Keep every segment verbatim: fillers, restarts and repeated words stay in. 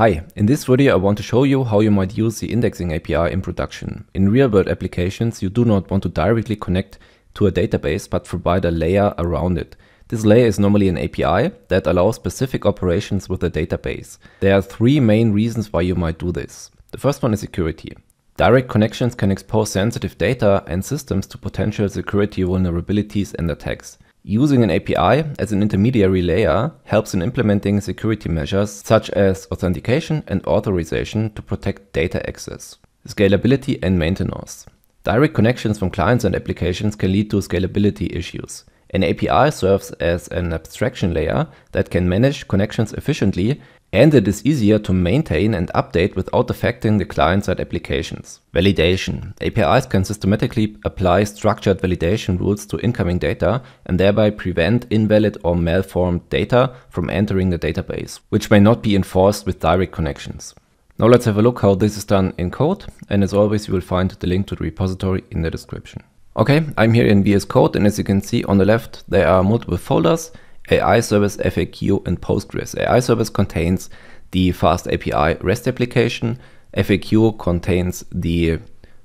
Hi, in this video I want to show you how you might use the indexing A P I in production. In real-world applications, you do not want to directly connect to a database but provide a layer around it. This layer is normally an A P I that allows specific operations with a database. There are three main reasons why you might do this. The first one is security. Direct connections can expose sensitive data and systems to potential security vulnerabilities and attacks. Using an A P I as an intermediary layer helps in implementing security measures such as authentication and authorization to protect data access. Scalability and maintenance. Direct connections from clients and applications can lead to scalability issues. An A P I serves as an abstraction layer that can manage connections efficiently, and it is easier to maintain and update without affecting the client-side applications. Validation. A P Is can systematically apply structured validation rules to incoming data and thereby prevent invalid or malformed data from entering the database, which may not be enforced with direct connections. Now let's have a look how this is done in code, and as always you will find the link to the repository in the description. Okay, I'm here in V S Code, and as you can see on the left there are multiple folders: A I Service, F A Q, and Postgres. A I Service contains the FastAPI REST application. F A Q contains the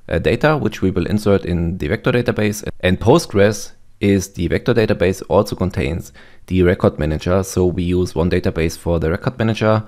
uh, data, which we will insert in the vector database. And Postgres is the vector database, also contains the record manager. So we use one database for the record manager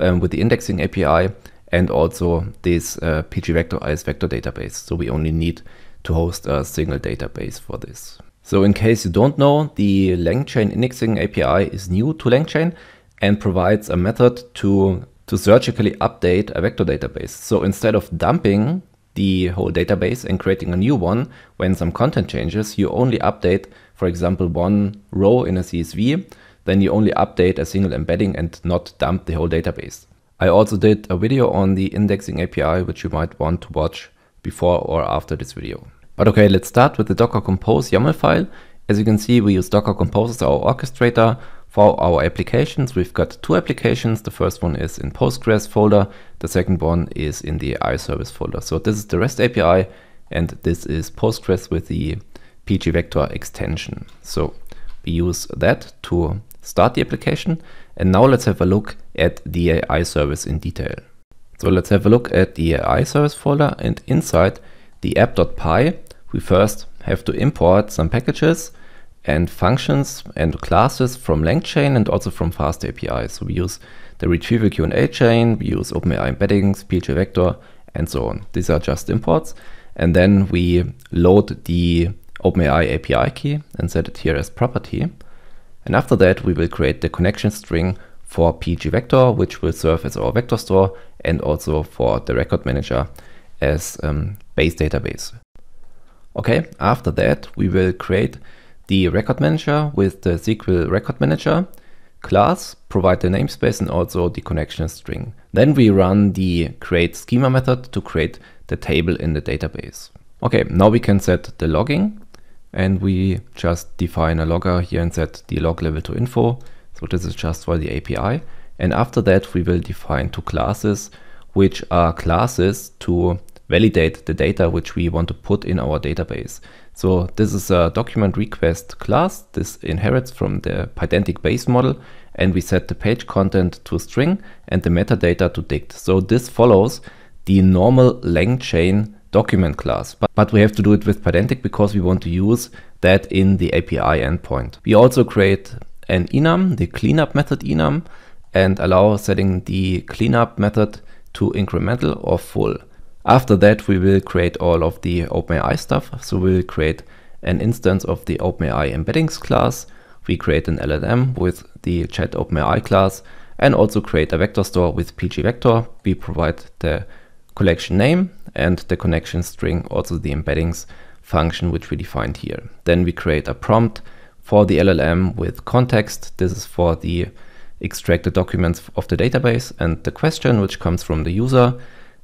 um, with the indexing A P I, and also this uh, PGVector as vector database. So we only need to host a single database for this. So in case you don't know, the LangChain indexing A P I is new to LangChain and provides a method to, to surgically update a vector database. So instead of dumping the whole database and creating a new one when some content changes, you only update, for example, one row in a C S V, then you only update a single embedding and not dump the whole database. I also did a video on the indexing A P I, which you might want to watch before or after this video. But okay, let's start with the Docker Compose YAML file. As you can see, we use Docker Compose as our orchestrator for our applications. We've got two applications. The first one is in Postgres folder. The second one is in the A I Service folder. So this is the REST A P I, and this is Postgres with the PGVector extension. So we use that to start the application. And now let's have a look at the A I Service in detail. So let's have a look at the A I Service folder, and inside the app.py, we first have to import some packages and functions and classes from LangChain and also from FastAPI. So we use the retrieval Q and A chain, we use OpenAI embeddings, PGVector, and so on. These are just imports. And then we load the OpenAI A P I key and set it here as property. And after that, we will create the connection string for PGVector, which will serve as our vector store, and also for the record manager as um, base database. Okay, after that we will create the record manager with the S Q L record manager class, provide the namespace and also the connection string. Then we run the create schema method to create the table in the database. Okay, now we can set the logging, and we just define a logger here and set the log level to info. So this is just for the A P I. And after that we will define two classes, which are classes to validate the data which we want to put in our database. So this is a document request class. This inherits from the Pydantic base model, and we set the page content to string and the metadata to dict. So this follows the normal LangChain document class, but, but we have to do it with Pydantic because we want to use that in the A P I endpoint. We also create an enum, the cleanup method enum, and allow setting the cleanup method to incremental or full. After that, we will create all of the OpenAI stuff. So we'll create an instance of the OpenAI embeddings class. We create an L L M with the chat OpenAI class, and also create a vector store with PGVector. We provide the collection name and the connection string, also the embeddings function, which we defined here. Then we create a prompt for the L L M with context. This is for the extracted documents of the database, and the question, which comes from the user,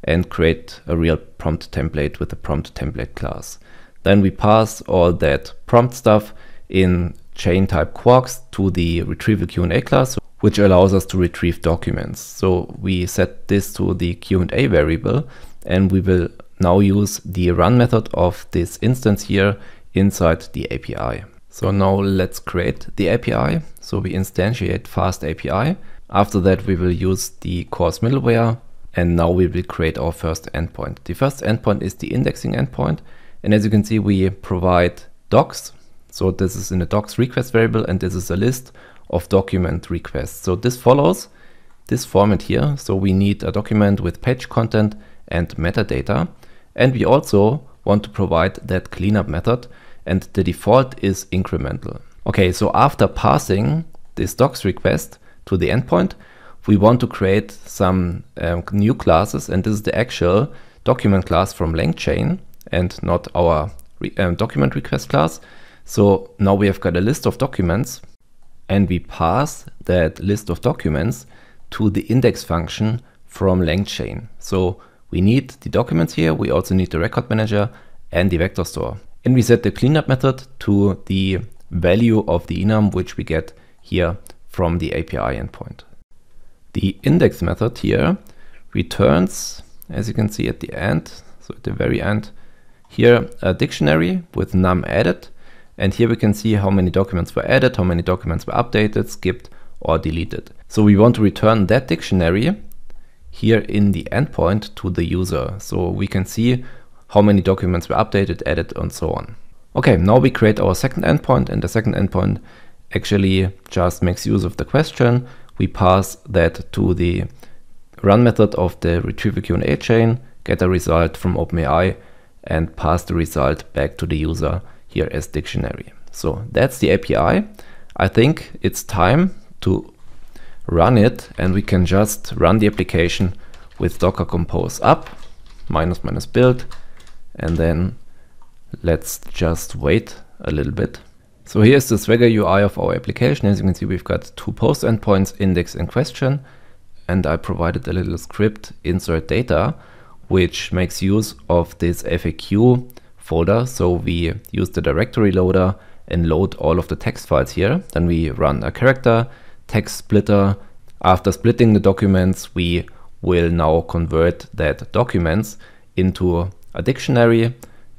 and create a real prompt template with a prompt template class. Then we pass all that prompt stuff in chain type quarks to the retrieval Q and A class, which allows us to retrieve documents. So we set this to the Q and A variable, and we will now use the run method of this instance here inside the A P I. So now let's create the A P I. So we instantiate FastAPI. After that, we will use the CORS middleware, and now we will create our first endpoint. The first endpoint is the indexing endpoint, and as you can see, we provide docs. So this is in the docs request variable, and this is a list of document requests. So this follows this format here. So we need a document with page content and metadata, and we also want to provide that cleanup method, and the default is incremental. Okay, so after passing this docs request to the endpoint, we want to create some um, new classes, and this is the actual document class from LangChain and not our re um, document request class. So now we have got a list of documents, and we pass that list of documents to the index function from LangChain. So we need the documents here, we also need the record manager and the vector store. And we set the cleanup method to the value of the enum, which we get here from the A P I endpoint. The index method here returns, as you can see at the end, so at the very end here, a dictionary with num added. And here we can see how many documents were added, how many documents were updated, skipped, or deleted. So we want to return that dictionary here in the endpoint to the user. So we can see how many documents were updated, added, and so on. Okay, now we create our second endpoint, and the second endpoint actually just makes use of the question. We pass that to the run method of the retrieval Q and A chain, get a result from OpenAI, and pass the result back to the user here as dictionary. So that's the A P I. I think it's time to run it, and we can just run the application with Docker Compose up, minus minus build, and then let's just wait a little bit. So here's the Swagger U I of our application. As you can see, we've got two post endpoints, index and question, and I provided a little script, insert data, which makes use of this F A Q folder. So we use the directory loader and load all of the text files here. Then we run a character text splitter. After splitting the documents, we will now convert that documents into a dictionary,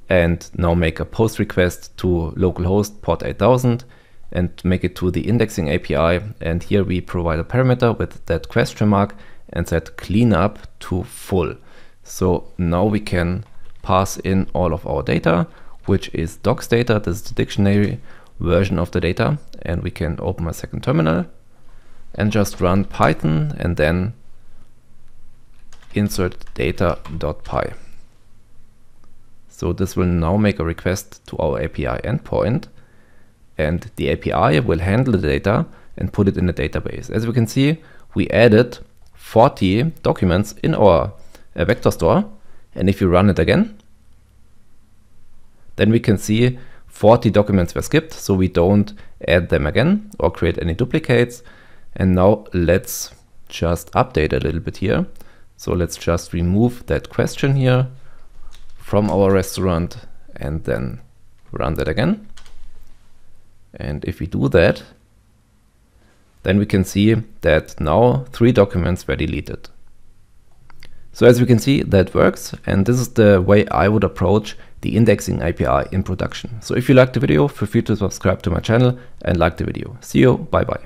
and now make a post request to localhost port eight thousand and make it to the indexing A P I. And here we provide a parameter with that question mark and set cleanup to full. So now we can pass in all of our data, which is docs data. This is the dictionary version of the data. And we can open a second terminal and just run Python and then insert data.py. So this will now make a request to our A P I endpoint, and the A P I will handle the data and put it in the database. As we can see, we added forty documents in our uh, vector store, and if you run it again, then we can see forty documents were skipped, so we don't add them again or create any duplicates. And now let's just update a little bit here. So let's just remove that question here from our restaurant and then run that again. And if we do that, then we can see that now three documents were deleted. So as we can see, that works, and this is the way I would approach the indexing A P I in production. So if you liked the video, feel free to subscribe to my channel and like the video. See you, bye bye.